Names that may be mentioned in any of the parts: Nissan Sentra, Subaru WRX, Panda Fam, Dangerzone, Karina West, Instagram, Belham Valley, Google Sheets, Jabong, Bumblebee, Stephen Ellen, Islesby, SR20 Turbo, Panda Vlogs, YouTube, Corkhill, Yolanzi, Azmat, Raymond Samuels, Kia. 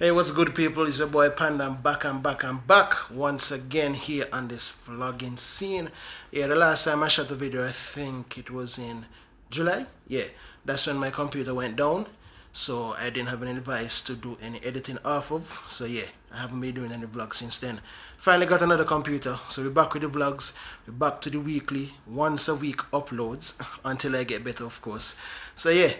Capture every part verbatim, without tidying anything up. Hey, what's good, people? It's your boy Panda. I'm back and back and back once again here on this vlogging scene. Yeah, the last time I shot a video, I think it was in July. Yeah, that's when my computer went down, so I didn't have any device to do any editing off of. So yeah, I haven't been doing any vlogs since then. Finally got another computer, so we're back with the vlogs. We're back to the weekly, once a week uploads until I get better, of course. So yeah.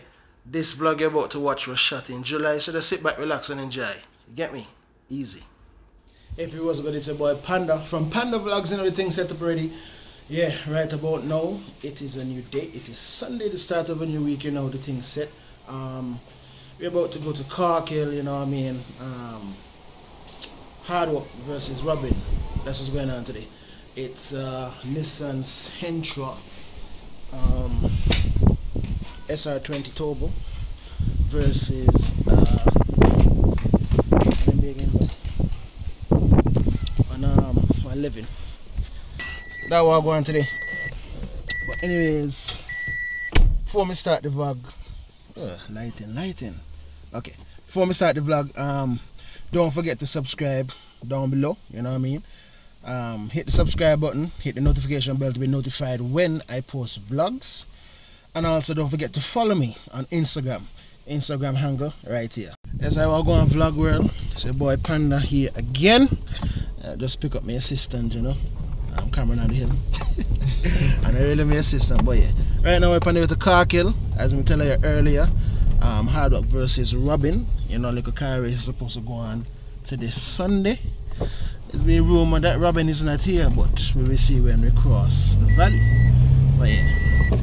This vlog you're about to watch was shot in July, so just sit back, relax and enjoy. You get me? Easy. Hey people, what's good? It's your boy Panda from Panda Vlogs. You know the thing set up already. Yeah, right about now, it is a new day. It is Sunday, the start of a new week, you know the thing set. Um, we're about to go to Corkhill, you know what I mean? Um, hard work versus Robin. That's what's going on today. It's uh, Nissan Sentra. Um... S R twenty Turbo versus uh, on um, eleven. That's what I'm going today. But anyways, before me start the vlog, uh, lighting, lighting. Okay, before me start the vlog, um, don't forget to subscribe down below. You know what I mean? Um, hit the subscribe button, hit the notification bell to be notified when I post vlogs. And also don't forget to follow me on Instagram. Instagram handle right here. Yes, I will go on vlog world. It's your boy Panda here again. Uh, just pick up my assistant, you know. I'm Cameron on the hill. And I really my assistant, but yeah. Right now we're on the way to Corkhill, as I tell you earlier. Um, hard work versus Robin. You know, like a car race is supposed to go on today Sunday. It's been rumored that Robin is not here, but we will see when we cross the valley. But yeah. So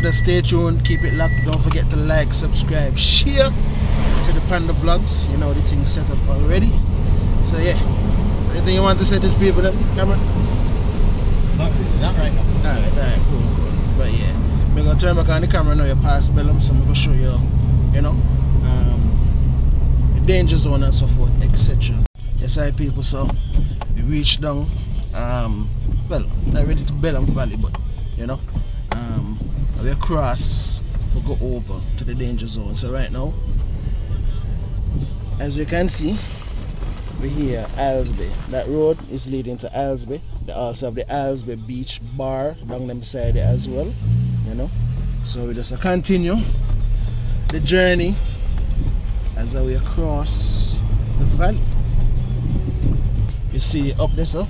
just stay tuned, keep it locked, don't forget to like, subscribe, share to the Panda Vlogs. You know the thing's set up already. So yeah, anything you want to say to the people then, Cameron? Not, not right now. Alright, alright, cool, cool. But yeah, I'm going to turn back on the camera now, you're past Belham, so I'm going to show you, you know, um, the danger zone and so forth, et cetera. Yes, I people, so we reached down, um, well, not ready to Belham Valley, but, you know, um, we cross for go over to the danger zone. So right now, as you can see, we're here, Islesby. That road is leading to Islesby. They also have the Islesby Beach Bar down them side there as well, you know. So we just continue the journey as we cross the valley. You see up there, so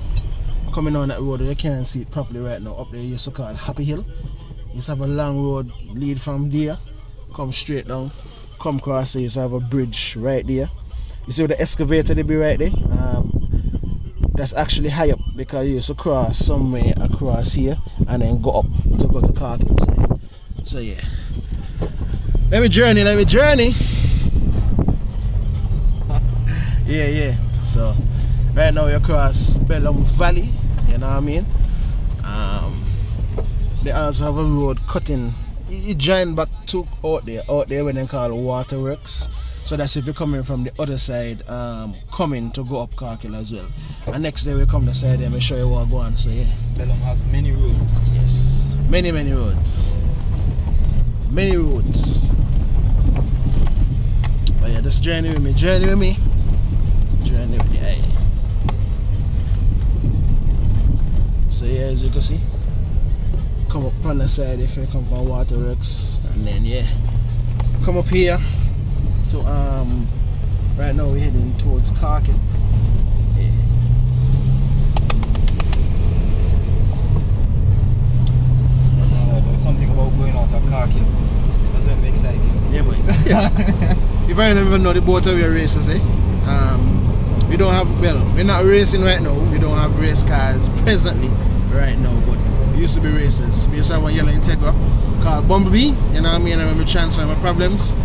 coming on that road, you can't see it properly right now. Up there, you so called Happy Hill. Just have a long road lead from there, come straight down, come across there, you have a bridge right there. You see where the excavator they be right there? Um, that's actually high up because you used to cross somewhere across here and then go up to go to Corkhill side. So yeah. Let me journey, let me journey. Yeah, yeah. So right now you cross Belham Valley, you know what I mean? Um, They also have a road cutting. You join back to out there, out there when they call waterworks. So that's if you're coming from the other side, um, coming to go up Corkhill as well. And next day we come the side and we show you what go on. So yeah. Belham has many roads. Yes. Many many roads. Many roads. But yeah, just journey with me, journey with me. Journey with the eye. So yeah, as you can see. Come up on the side if you come from waterworks, and then yeah, come up here to um right now we're heading towards Corkhill. Yeah. There's something about going out of Corkhill. That's what makes it exciting. Yeah, boy. Yeah. If I don't even know the motorway races, eh? Um, we don't have well, we're not racing right now. We don't have race cars presently right now, but. Used to be races. We used to have a yellow Integra called Bumblebee, you know what I mean? I remember transferring my problems.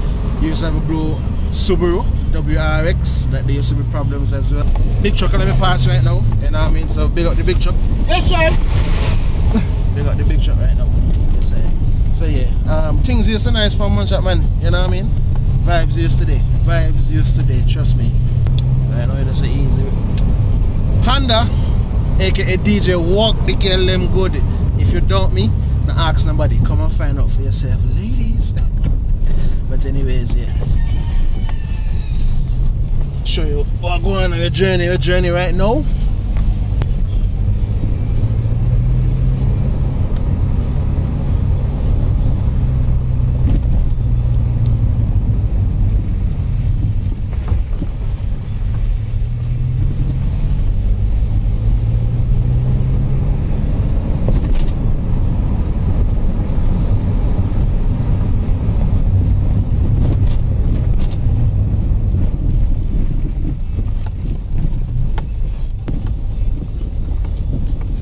We used to have a blue Subaru W R X, that they used to be problems as well. Big truck, let me pass right now, you know what I mean? So big up the big truck. Yes, sir! Big up the big truck right now. Yes, sir. So yeah, um, things used to nice for a month, man, you know what I mean? Vibes used to day. Vibes used to day, trust me. I know it's easy. Panda, aka D J, walk the girl them good. If you doubt me, don't ask nobody. Come and find out for yourself, ladies. But anyways, yeah. show you what going on on your journey, your journey right now.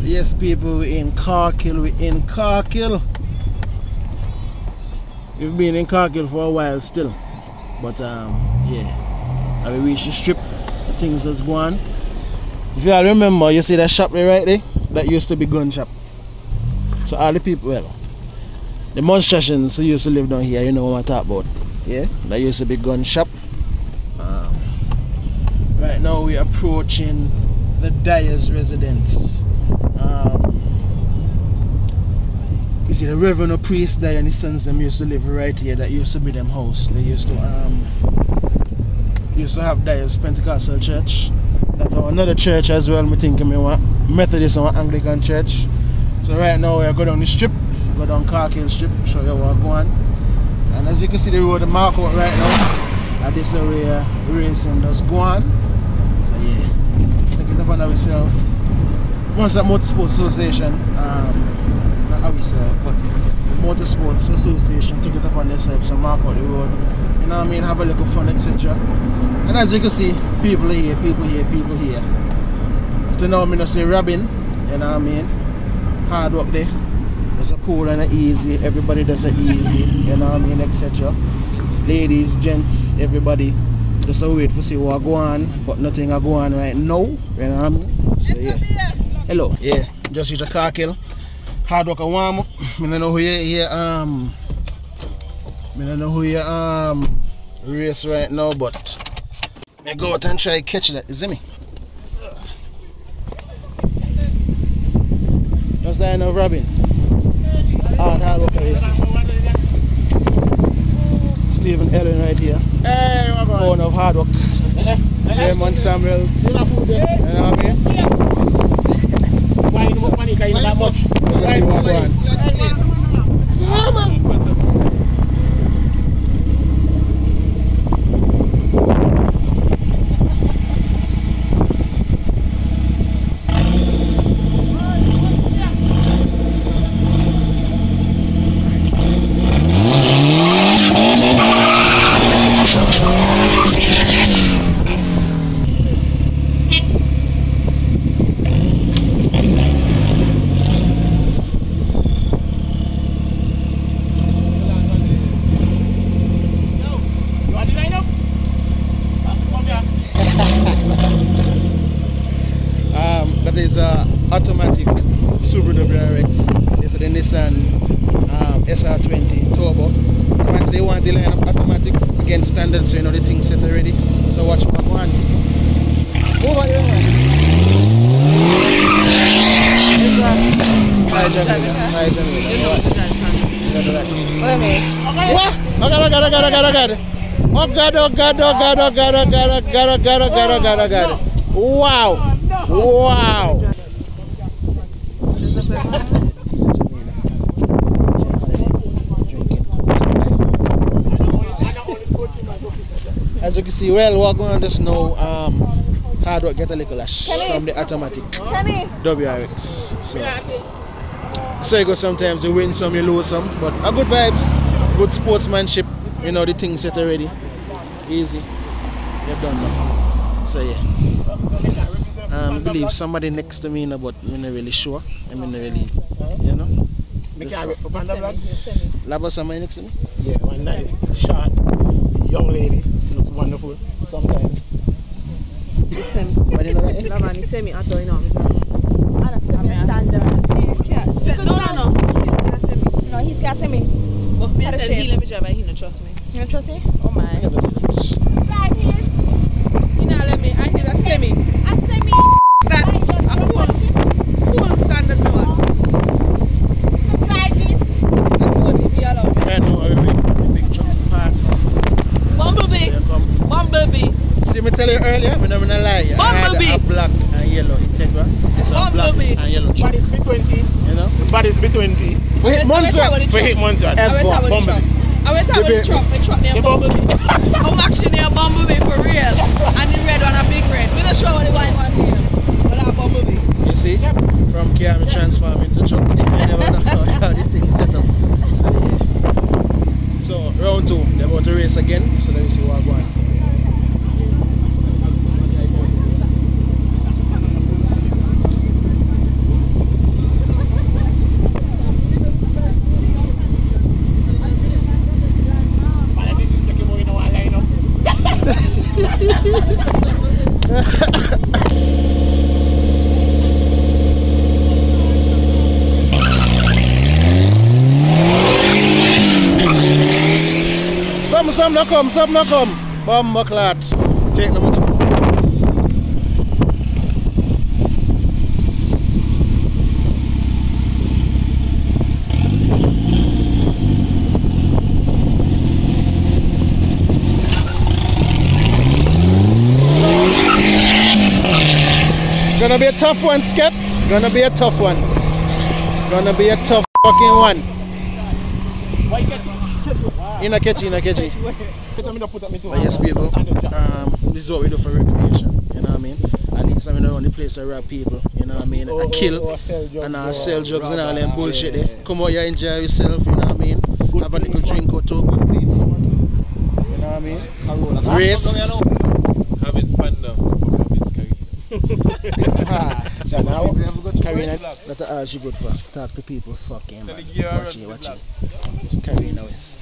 Yes, people, we're in Corkhill, we're in Corkhill. We've been in Corkhill for a while still. But, um, yeah, I we reached the strip, things was going. If you all remember, you see that shop there right there? That used to be gun shop. So all the people, well, the monstrations who used to live down here, you know what I talk about. Yeah, that used to be gun shop. Um, right now we're approaching the Dyer's residence. Um, you see the Reverend or priest there and his sons them used to live right here. That used to be them house. They used to um used to have Dyer's Pentecostal church. That's another church as well. Me thinking me want Methodist and Anglican church. So right now we are going down the strip, go down Corkhill strip, show you what going. And as you can see the road the mark out right now. And this is where racing does go on. So yeah, take it upon ourselves. Once that Motorsports Association, um, not how we say it, but the Motorsports Association took it upon themselves to mark out the road, you know what I mean, have a little fun, et cetera. And as you can see, people here, people here, people here. To now, I'm going to say Robin, you know what I mean, hard work there, it's a cool and a easy, everybody does it easy, you know what I mean, et cetera. Ladies, gents, everybody, just a wait to see what go on, but nothing I go on right now, you know what I mean, so yeah. Hello, yeah, just reached a Corkhill. Hard work and warm up. I don't know who you here, um, I don't know who you um, race right now, but I go out and try to catch that, you see me? Just that now, Robin. Hard, hard work and racing. Stephen Ellen right here. Hey, my boy. Owner of Hard Work. Raymond Samuels. You know what I mean? So, you know what automatic Subaru W R X. This is the Nissan um, S R twenty Turbo. I say you want the line up automatic against standard, so you know the thing set already. So watch what I want. Over here, man. Hi, Jamaica. Hi, Jamaica. What? Oh God, oh God, oh God, oh God, oh God. Oh God, oh God, oh God, oh God, oh God, oh God, oh God, oh God, oh God, oh God. Wow. Wow. As you can see, well, we're going on the snow. Um, hard work get a little lash from the automatic W R X. So, so you go sometimes you win some, you lose some, but a good vibes, good sportsmanship. You know the thing set already, easy. You've done now. So yeah. Um, I believe somebody next to me, no, but I'm not really sure. I'm not really, you know. Make a for Panda Vlogs. Lava, somebody next to me? Yeah, one nice, short, young lady. She looks wonderful sometimes. Listen, Lava, you say me, I don't know. I don't know. I don't know. No, no, no. He's going to say me. But me, I tell him, let me drive, and he don't trust me. You don't trust me? Oh, my. I never said that. He not let me. I hear that semi. I semi. That a full, full standard now. So try this. I would if you allow me. I know. Big truck pass. Bumblebee. Bumblebee. See me tell earlier, earlier, we're not gonna lie. Bumblebee! I had a black and yellow Integra. It's a black and yellow truck. But it's B twenty. You know? But it's B twenty. We hit Monster. We hit Monster. F four, Bumblebee. I went out with the truck, the truck near Bumblebee. I'm actually near Bumblebee for real. And the red one, a big red. We're not sure what the white one is, but I'm Bumblebee. You see? Yep. From Kia, we transform into truck. We never know how the thing set up. So, yeah. So, round two, they're about to race again. So, let me see what I'm going. Some not come, some not come. Bomber clad. Take the motor. It's gonna be a tough one, Skep. It's gonna be a tough one. It's gonna be a tough fucking one. In a catchy, in a catchy. Yes, people, um, this is what we do for recreation, you know what I mean? And this time we don't want the place to rob people, you know what I mean? I kill and I sell drugs and all them bullshit there. Come out here, enjoy yourself, you know what I mean? Have a little drink or two, you know what I mean? Race. Cabin's Panda, cabin's Karina. So now, Karina, that's all she good for. Talk to people, fucking man. Watch it, watch it. It's Karina West.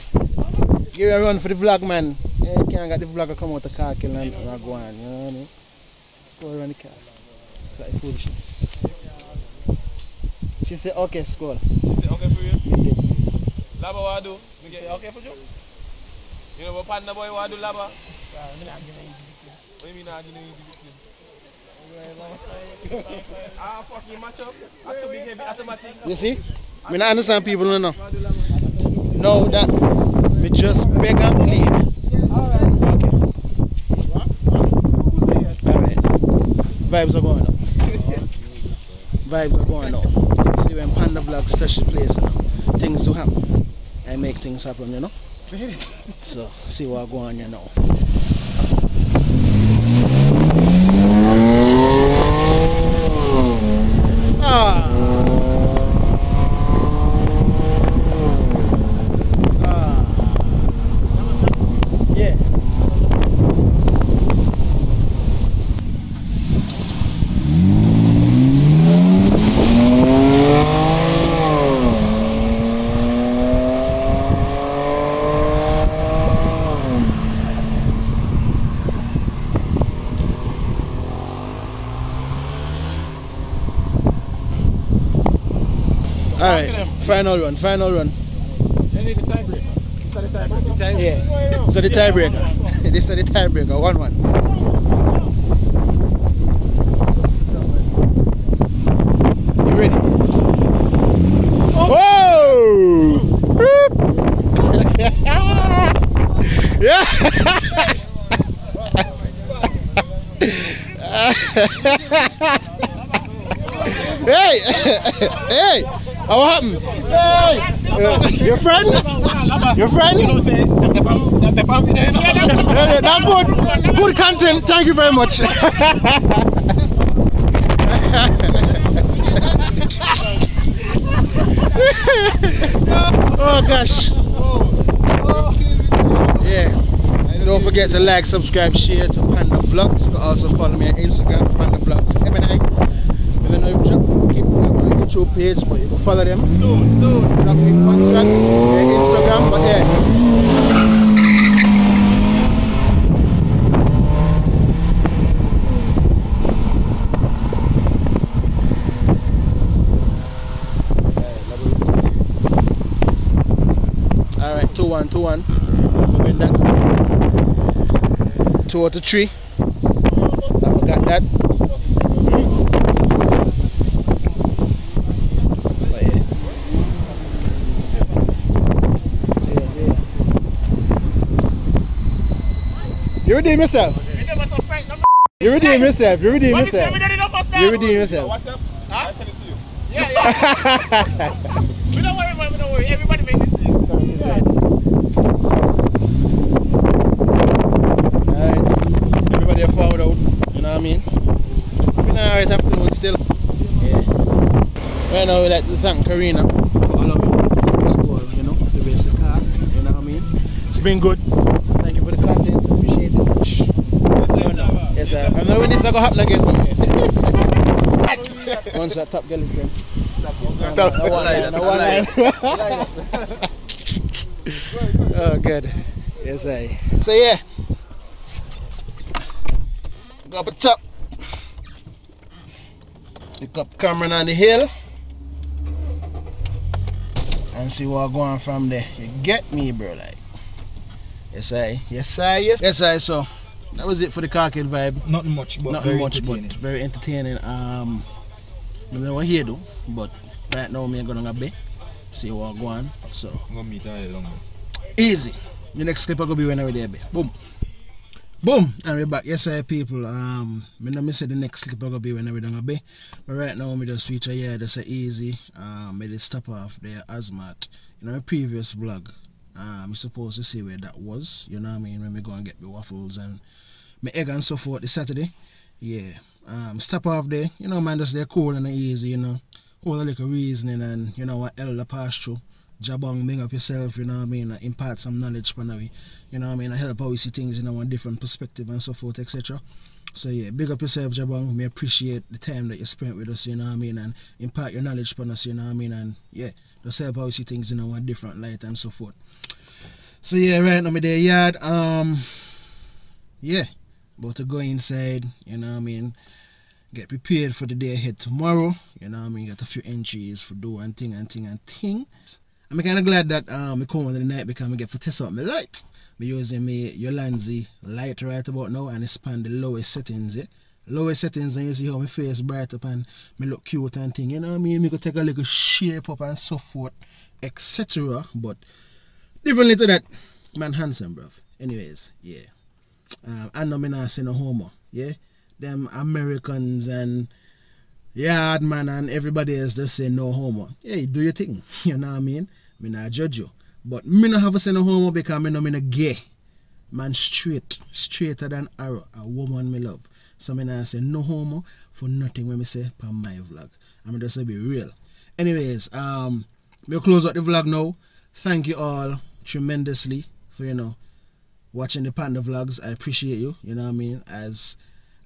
Give a run for the vlog, man. Yeah, you can't get the vlogger come out of Corkhill and go on, you know what I mean? Let's go around the car. It's like foolishness. She said, okay, score. She said, okay for you? You did. Laba, what I do? You get okay for you? You know what Panda boy, what I do, Laba? What do you mean, I give you the business? Ah, fucking match up. That's a big, automatic. You see? I don't understand people, no, no. No, that. We just beg and leave. Alright. Okay. What? Who say yes? Alright. Vibes are going up. Vibes are going up. See, when Panda Vlogs touch the place, now, things do happen. I make things happen, you know? So, see what's going on, you know. Ah! Alright, final run, final run. They need the tiebreaker. It's the tiebreaker. Tie yeah. So the tiebreaker. Yeah. This is the tiebreaker, one one. One, one. You ready? Oh. Whoa! Hey! Hey! What happened? Hey! Your friend? Your friend? Yeah, that's good. Good content. Thank you very much. Oh gosh. Yeah. Don't forget to like, subscribe, share to Panda Vlogs. You can also follow me on Instagram, Panda Vlogs M and A. With a new job, keep that on the YouTube page, but you can follow them. Soon, soon. Drop me concert, Instagram, but yeah. Alright, two one, two one. We're doing that. Two out of three. I forgot that. But yeah. Yes, yes. You redeem yourself. You're redeeming yourself, you're redeeming yourself. You're redeeming yourself. What's up? Huh? I send it to you. Yeah, yeah. We don't worry, man, we don't worry. Everybody make this thing. Yeah. Alright. Everybody are forward out, you know what I mean? We're in alright afternoon still. Yeah. Right now we'd like to thank Karina for allowing us to, you know, to race the car. You know what I mean? It's been good. Thank you for the content, appreciate it. Yes, sir. I know when this is going to happen again. Once that top girl is there. No one eye, no one eye. Oh, good. Yes, sir. So, yeah. Go up the top. Pick up Cameron on the hill. And see what's going on from there. You get me, bro? Like, yes, sir. Yes, sir. Yes, yes sir. So. That was it for the Corkhill vibe. Nothing much, but nothing very much, entertaining. But very entertaining. Um, I don't know what here though, but right now me going to be see what's going on. So I'm gonna meet all along. Easy. The next clip I gonna be when I there, be. Boom, boom, and we're back. Yes, sir, people. Um, me not miss the next clip I gonna be when I gonna be. But right now me just feature here. That's a easy. Um, made it stop off there Azmat in our previous vlog. I'm um, supposed to see where that was, you know what I mean, when we go and get the waffles and my egg and so forth this Saturday. Yeah, um, stop off there, you know man, just they're cool and easy, you know, all the little reasoning and, you know, what elder pass through, jabong, bring up yourself, you know what I mean, and impart some knowledge, you know what I mean, and help how we see things, you know, on different perspective and so forth, et cetera. So yeah, big up yourself, jabong, we appreciate the time that you spent with us, you know what I mean, and impart your knowledge upon us, you know what I mean, and yeah, just help how we see things, you know, on different light and so forth. So yeah, right now I'm in the yard, um, yeah, about to go inside, you know what I mean, get prepared for the day ahead tomorrow, you know what I mean, got a few entries for do and thing and thing and thing. I'm kind of glad that um, I come on the night because I get to test out my light. I'm using my Yolanzi light right about now and it's on the lowest settings, yeah. Lowest settings and you see how my face bright up and me look cute and thing, you know what I mean, I could take a little shape up and so forth, et cetera, but differently to that, man handsome, bruv. Anyways, yeah. Um, I know me not say no homo, yeah? Them Americans and yard man and everybody else just say no homo. Yeah, you do your thing, you know what I mean? Me not judge you. But me not have a say no homo because me no me not gay. Man straight, straighter than arrow, a woman me love. So me not say no homo for nothing when me say pa my vlog. I mean just say be real. Anyways, um, we'll close out the vlog now. Thank you all tremendously for, you know, watching the Panda Vlogs. I appreciate you, you know what I mean, as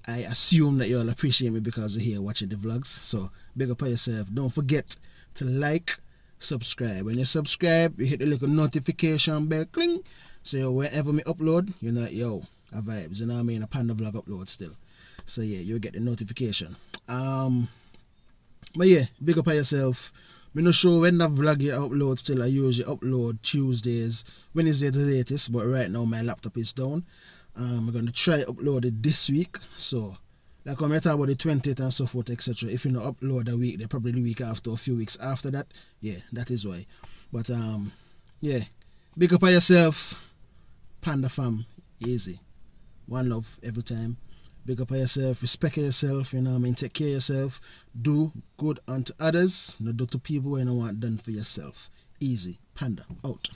I assume that you all appreciate me because you're here watching the vlogs. So big up on yourself. Don't forget to like, subscribe. When you subscribe, you hit the little notification bell, cling, so wherever me upload, you know, yo, a vibes, you know what I mean, a Panda Vlog upload still. So yeah, you'll get the notification. Um, but yeah, big up on yourself. I'm not sure when that vlog you upload still. I usually upload Tuesdays, Wednesday the latest, but right now my laptop is down. Um, I'm going to try upload it this week. So, like I'm talking about the twentieth and so forth, et cetera. If you not upload a week, they're probably the week after, a few weeks after that. Yeah, that is why. But, um, yeah, big up on yourself. Panda Fam, easy. One love every time. Big up on yourself, respect yourself, you know what I mean, take care of yourself, do good unto others, not do to people when you want done for yourself. Easy, Panda, out.